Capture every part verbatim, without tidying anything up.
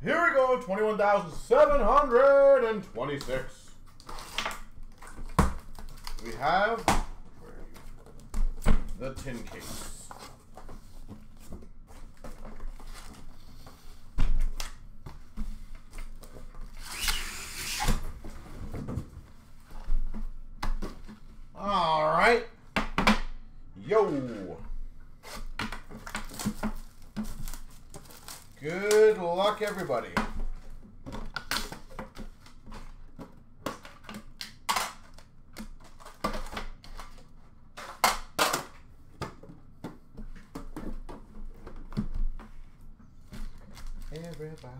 Here we go, twenty-one thousand seven hundred twenty-six. We have the tin case. All right. Yo. Good luck, everybody. Everybody.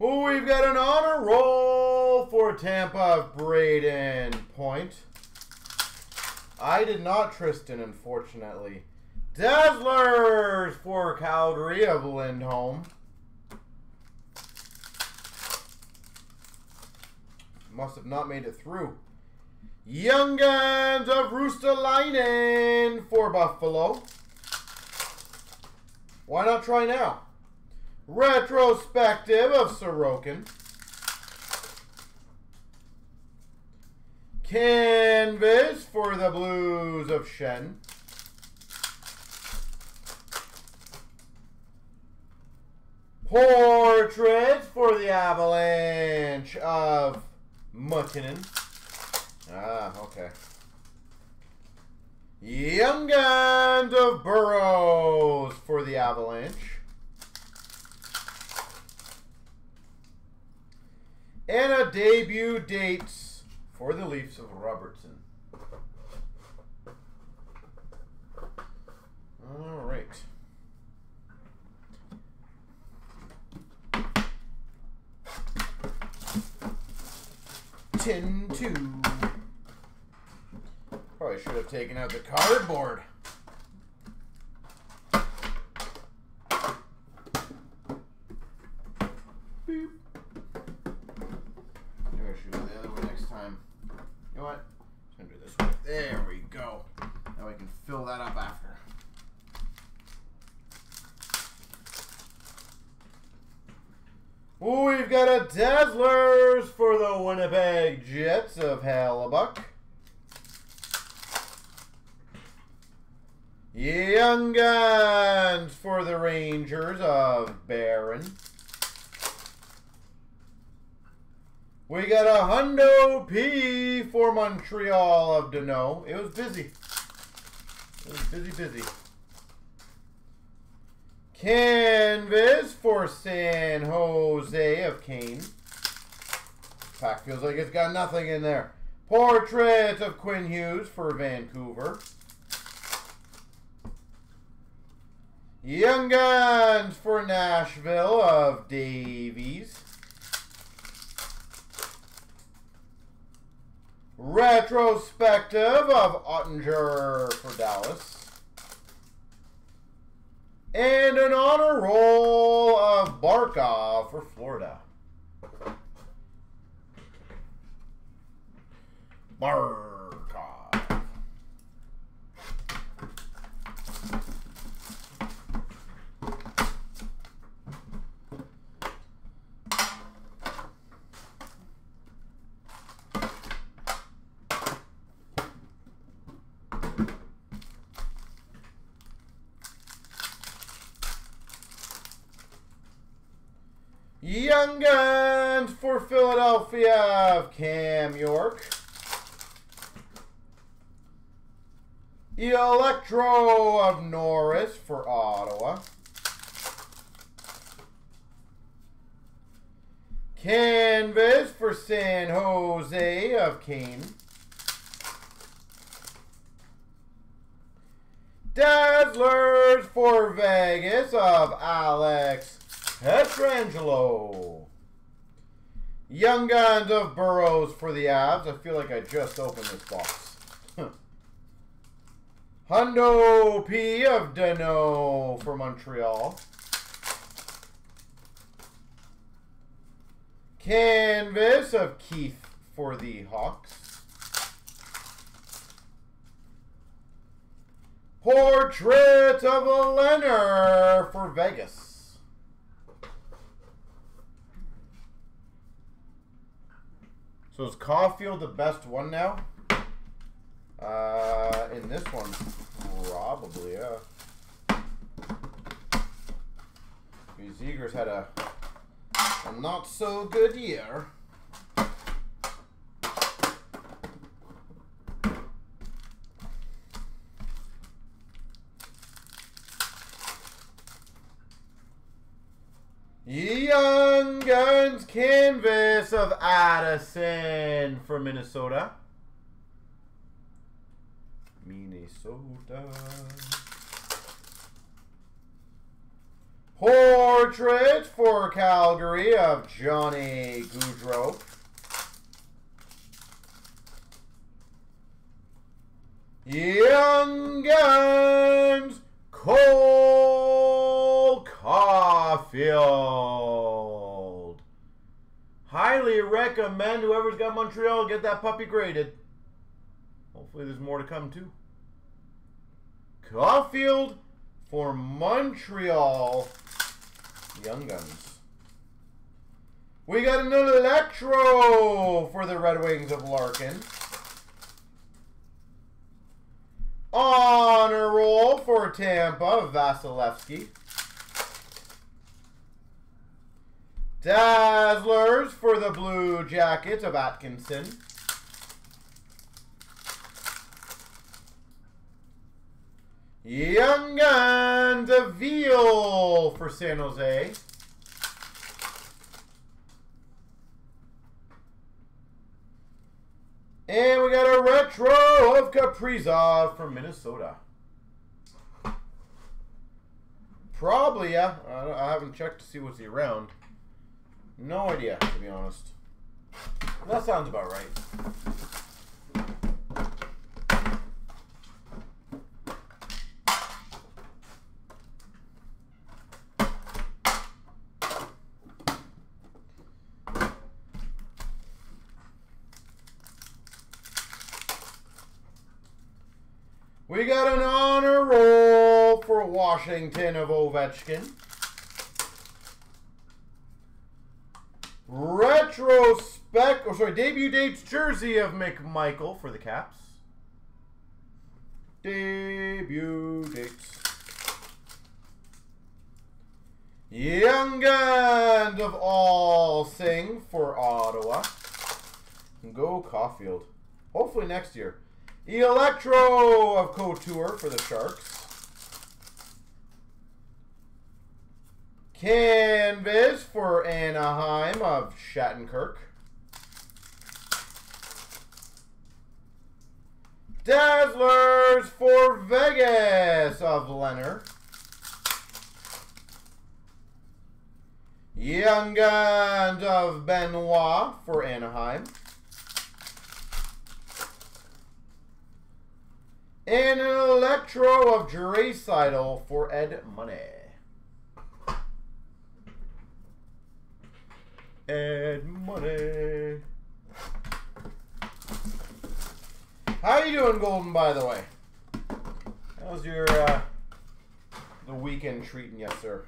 We've got an honor roll for Tampa, Brayden Point. I did not, Tristan, unfortunately. Dazzlers for Calgary of Lindholm. Must have not made it through. Young Guns of Ristolainen for Buffalo. Why not try now? Retrospective of Sorokin. Canvas for the Blues of Shen. Portraits for the Avalanche of Muckinen. Ah, okay. Young Guns of Burroughs for the Avalanche. And a debut dates for the Leafs of Robertson. All right. ten two. Probably should have taken out the cardboard. Beep. You know what? I'm gonna do this one. There we go. Now I can fill that up after. We've got a Dazzlers for the Winnipeg Jets of Halibut. Young Guns for the Rangers of Baron. We got a Hundo P for Montreal of Deneau. It was busy. It was busy, busy. Canvas for San Jose of Kane. Pack feels like it's got nothing in there. Portrait of Quinn Hughes for Vancouver. Young Guns for Nashville of Davies. Retrospective of Oettinger for Dallas. And an honor roll of Barkov for Florida. Barkov. Young Guns for Philadelphia of Cam York. Electro of Norris for Ottawa. Canvas for San Jose of Kane. Dazzlers for Vegas of Alex Pietrangelo. Young Guns of Burroughs for the Avs. I feel like I just opened this box. Hundo P of Deneau for Montreal. Canvas of Keith for the Hawks. Portrait of a Leonard for Vegas. So is Caufield the best one now? Uh, in this one, probably, yeah. Zegers had a, a not so good year. Young Guns canvas of Addison for Minnesota. Minnesota. Portrait for Calgary of Johnny Gaudreau. Young Guns, Cole Caufield. Highly recommend whoever's got Montreal get that puppy graded. Hopefully there's more to come too. Caufield for Montreal. Young Guns. We got an Electro for the Red Wings of Larkin. Honor roll for Tampa, Vasilevskiy. Dazzlers for the Blue Jackets of Atkinson. Young Guns, Deville for San Jose. And we got a retro of Kaprizov for Minnesota. Probably, yeah. I haven't checked to see what's around. No idea, to be honest. That sounds about right. We got an honor roll for Washington of Ovechkin. Retrospect, or sorry, debut dates jersey of McMichael for the Caps. Debut dates. Young Guns of Allsing for Ottawa. Go Caufield. Hopefully next year. Electro of Couture for the Sharks. Canvas for Anaheim of Shattenkirk. Dazzlers for Vegas of Leonard. Young Guns of Benoit for Anaheim. And an Electro of Draisaitl for Ed Money. Ed Money. How you doing, Golden, by the way? How's your, uh, the weekend treating you, sir?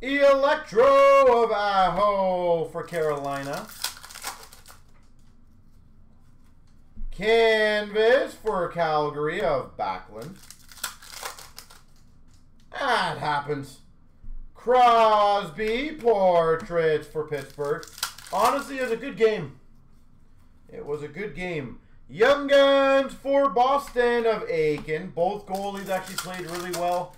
Electro of Aho for Carolina. Canvas for Calgary of Backlund. That happens. Crosby portraits for Pittsburgh. Honestly, it was a good game. It was a good game. Young Guns for Boston of Aiken. Both goalies actually played really well.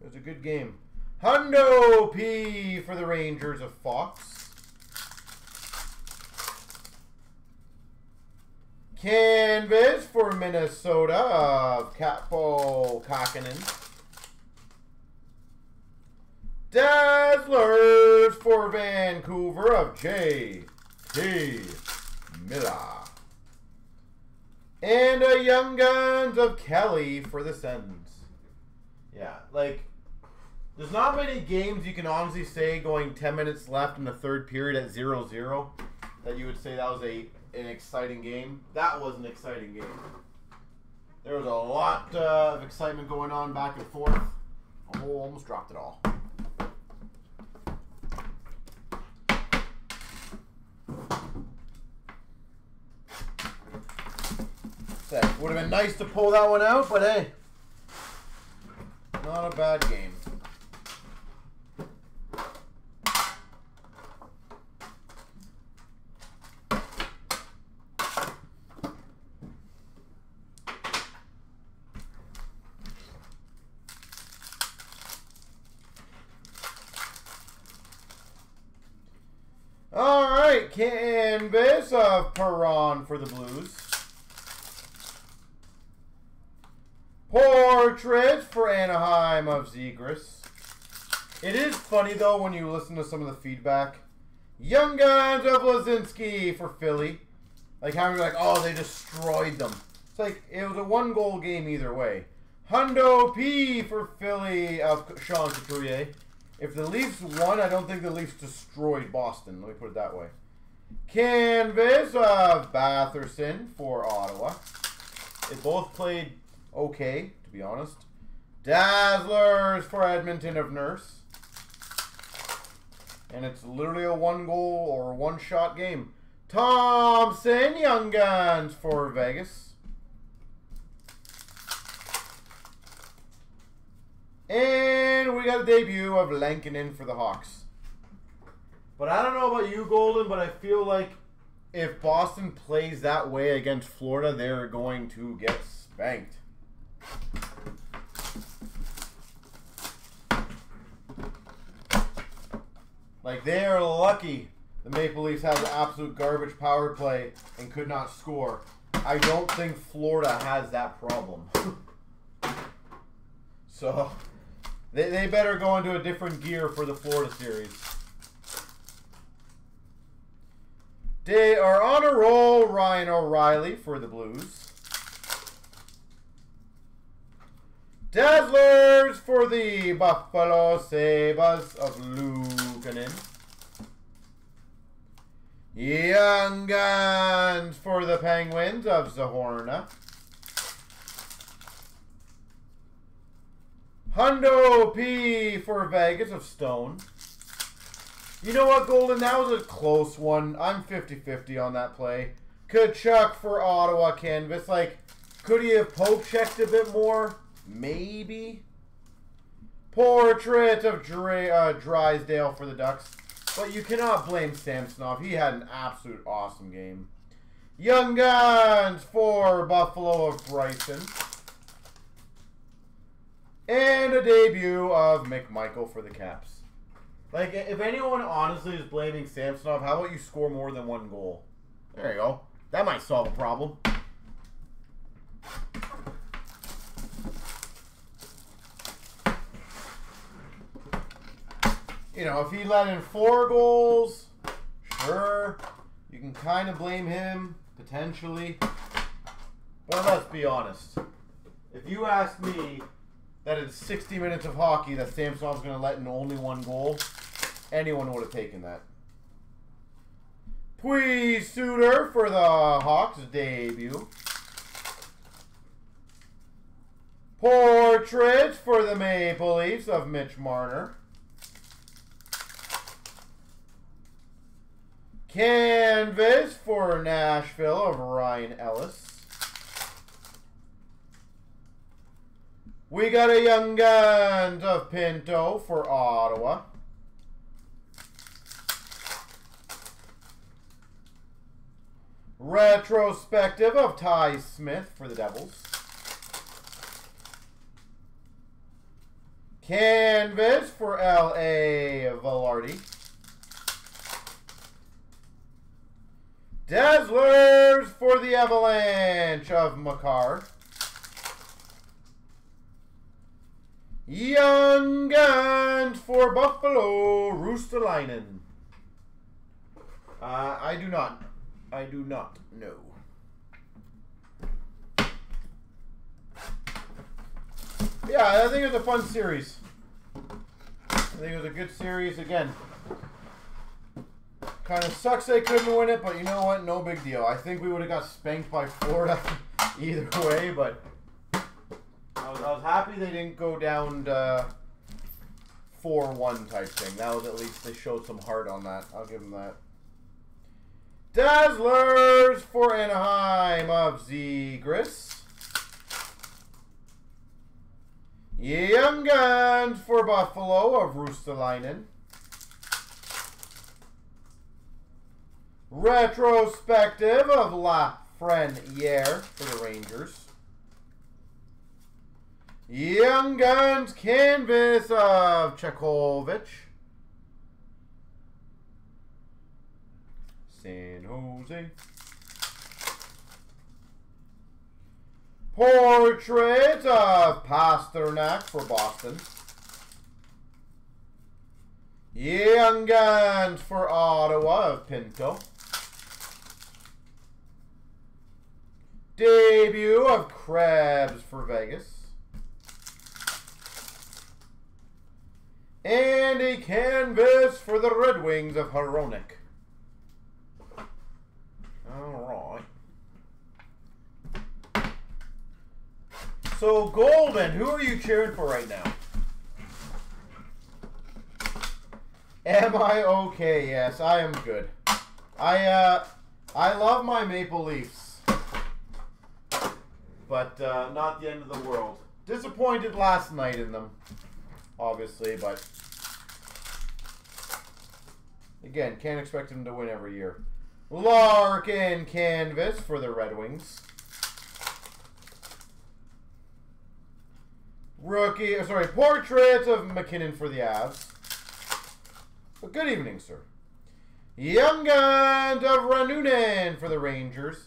It was a good game. Hundo P for the Rangers of Fox. Canvas for Minnesota of Capo Kakinen. Dazzlers for Vancouver of J T Miller. And a Young Guns of Kelly for the Sentence. Yeah, like, there's not many games you can honestly say going ten minutes left in the third period at zero zero that you would say that was a an exciting game. That was an exciting game. There was a lot uh, of excitement going on back and forth. Oh, almost dropped it all. That would have been nice to pull that one out, but hey, not a bad game. All right, canvas of Perron for the Blues. Portraits for Anaheim of Zegers. It is funny, though, when you listen to some of the feedback. Young Guns of Blazinski for Philly. Like, how many are like, oh, they destroyed them. It's like, it was a one-goal game either way. Hundo P for Philly of Sean Couturier. If the Leafs won, I don't think the Leafs destroyed Boston. Let me put it that way. Canvas of Batherson for Ottawa. They both played okay, to be honest. Dazzlers for Edmonton of Nurse. And it's literally a one goal or one shot game. Thompson Young Guns for Vegas. And we got a debut of Lankinen for the Hawks. But I don't know about you, Golden, but I feel like if Boston plays that way against Florida, they're going to get spanked. Like, they are lucky the Maple Leafs had the absolute garbage power play and could not score. I don't think Florida has that problem. So, they, they better go into a different gear for the Florida series. They are on a roll, Ryan O'Reilly for the Blues. Dazzlers for the Buffalo Sabres of Lukanen. Young Guns for the Penguins of Zahorna. Hundo P for Vegas of Stone. You know what, Golden? That was a close one. I'm fifty fifty on that play. Kachuk for Ottawa Canvas. Like, could he have poke-checked a bit more? Maybe. Portrait of Dre, uh, Drysdale for the Ducks. But you cannot blame Samsonov. He had an absolute awesome game. Young Guns for Buffalo of Bryson. And a debut of McMichael for the Caps. Like, if anyone honestly is blaming Samsonov, how about you score more than one goal? There you go. That might solve a problem. You know, if he let in four goals, sure, you can kind of blame him, potentially. But let's be honest. If you ask me that in sixty minutes of hockey that Samsonov's going to let in only one goal, anyone would have taken that. Puis Suter for the Hawks' debut. Portrait for the Maple Leafs of Mitch Marner. Canvas for Nashville of Ryan Ellis. We got a Young Guns of Pinto for Ottawa. Retrospective of Ty Smith for the Devils. Canvas for L A Velarde. Dazzlers for the Avalanche of Makar. Young Guns for Buffalo, Ristolainen. Uh, I do not. I do not know. Yeah, I think it was a fun series. I think it was a good series. Again, kind of sucks they couldn't win it, but you know what? No big deal. I think we would have got spanked by Florida either way, but I was, I was happy they didn't go down to four one type thing. That was at least they showed some heart on that. I'll give them that. Dazzlers for Anaheim of Zegers. Young Guns for Buffalo of Ristolainen. Retrospective of Lafreniere for the Rangers. Young Guns Canvas of Chekovich. San Jose. Portrait of Pasternak for Boston. Young Guns for Ottawa of Pinto. Debut of Krebs for Vegas. And a canvas for the Red Wings of Hronek. All right. So, Golden, who are you cheering for right now? Am I okay? Yes, I am good. I, uh, I love my Maple Leafs. But, uh, not the end of the world. Disappointed last night in them. Obviously, but again, can't expect him to win every year. Larkin canvas for the Red Wings. Rookie, sorry, portrait of Muckinen for the Avs. But good evening, sir. Young Guns of Ranunen for the Rangers.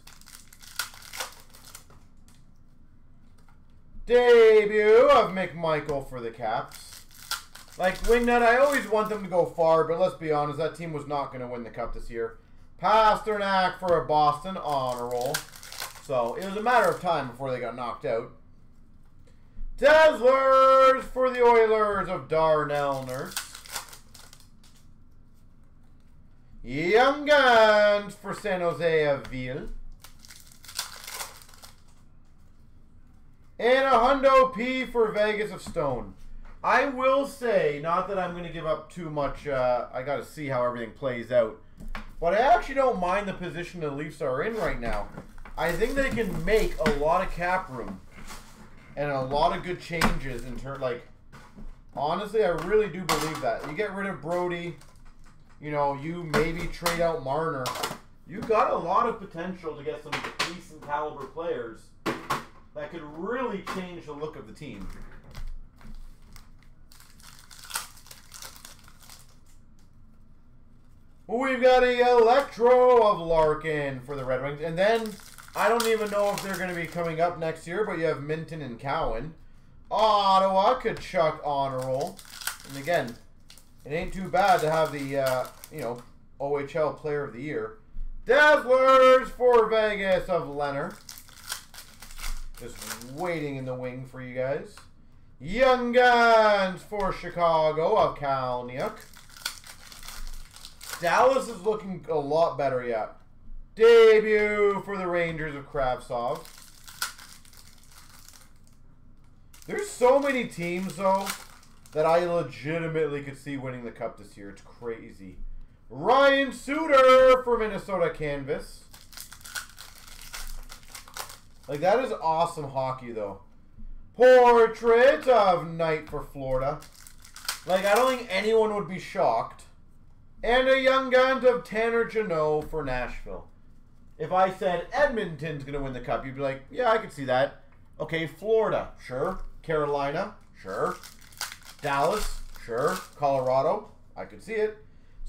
Debut of McMichael for the Caps. Like, Wingnut, I always want them to go far, but let's be honest, that team was not going to win the Cup this year. Pasternak for a Boston honor roll. So, it was a matter of time before they got knocked out. Dazzlers for the Oilers of Darnell Nurse. Young Guns for San Jose of Ville. And a Hundo P for Vegas of Stone. I will say, not that I'm going to give up too much, uh, I got to see how everything plays out. But I actually don't mind the position the Leafs are in right now. I think they can make a lot of cap room and a lot of good changes in turn. Like, honestly, I really do believe that. You get rid of Brody, you know, you maybe trade out Marner. You got a lot of potential to get some decent caliber players that could really change the look of the team. We've got an Electro of Larkin for the Red Wings. And then, I don't even know if they're going to be coming up next year, but you have Minton and Cowan. Ottawa, Kachuk honor roll. And again, it ain't too bad to have the, uh, you know, O H L Player of the Year. Dazzlers for Vegas of Leonard. Just waiting in the wing for you guys. Young Guns for Chicago of Kalniuk. Dallas is looking a lot better yet. Debut for the Rangers of Kaprizov. There's so many teams, though, that I legitimately could see winning the Cup this year. It's crazy. Ryan Suter for Minnesota canvas. Like, that is awesome hockey, though. Portrait of Knight for Florida. Like, I don't think anyone would be shocked. And a Young Guns of Tanner Janot for Nashville. If I said Edmonton's going to win the Cup, you'd be like, yeah, I could see that. Okay, Florida, sure. Carolina, sure. Dallas, sure. Colorado, I could see it.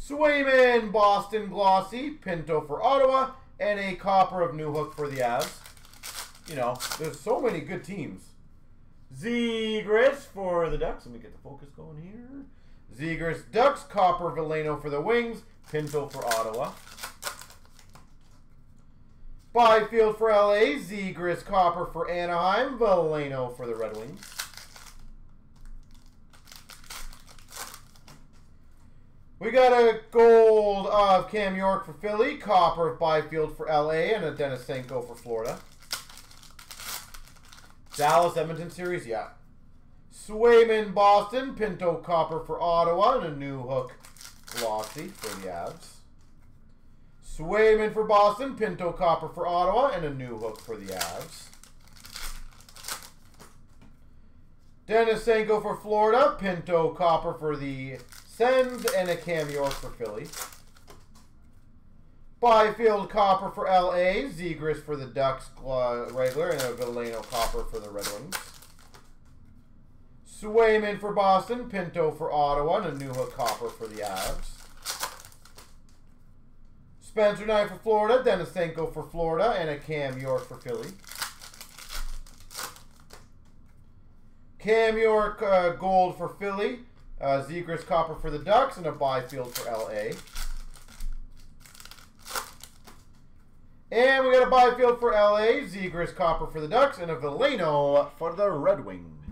Swayman, Boston Glossy, Pinto for Ottawa, and a Copper of Newhook for the Avs. You know, there's so many good teams. Zegers for the Ducks. Let me get the focus going here. Zegers, Ducks, Copper, Veleno for the Wings, Pinto for Ottawa. Byfield for L A, Zegers, Copper for Anaheim, Veleno for the Red Wings. We got a gold of Cam York for Philly, copper of Byfield for L A, and a Dennis Senko for Florida. Dallas Edmonton series, yeah. Swayman Boston, Pinto copper for Ottawa, and a new hook glossy for the Avs. Swayman for Boston, Pinto copper for Ottawa, and a new hook for the Avs. Dennis Senko for Florida, Pinto copper for the Sens, and a Cam York for Philly. Byfield copper for L A, Zegers for the Ducks uh, regular, and a Veleno copper for the Red Wings. Swayman for Boston, Pinto for Ottawa, and a new hook copper for the Avs. Spencer Knight for Florida, Dennis Senko for Florida, and a Cam York for Philly. Cam York uh, gold for Philly, uh, Zegers copper for the Ducks, and a Byfield for L A. And we got a Byfield for L A, Zegers copper for the Ducks, and a Veleno for the Red Wings.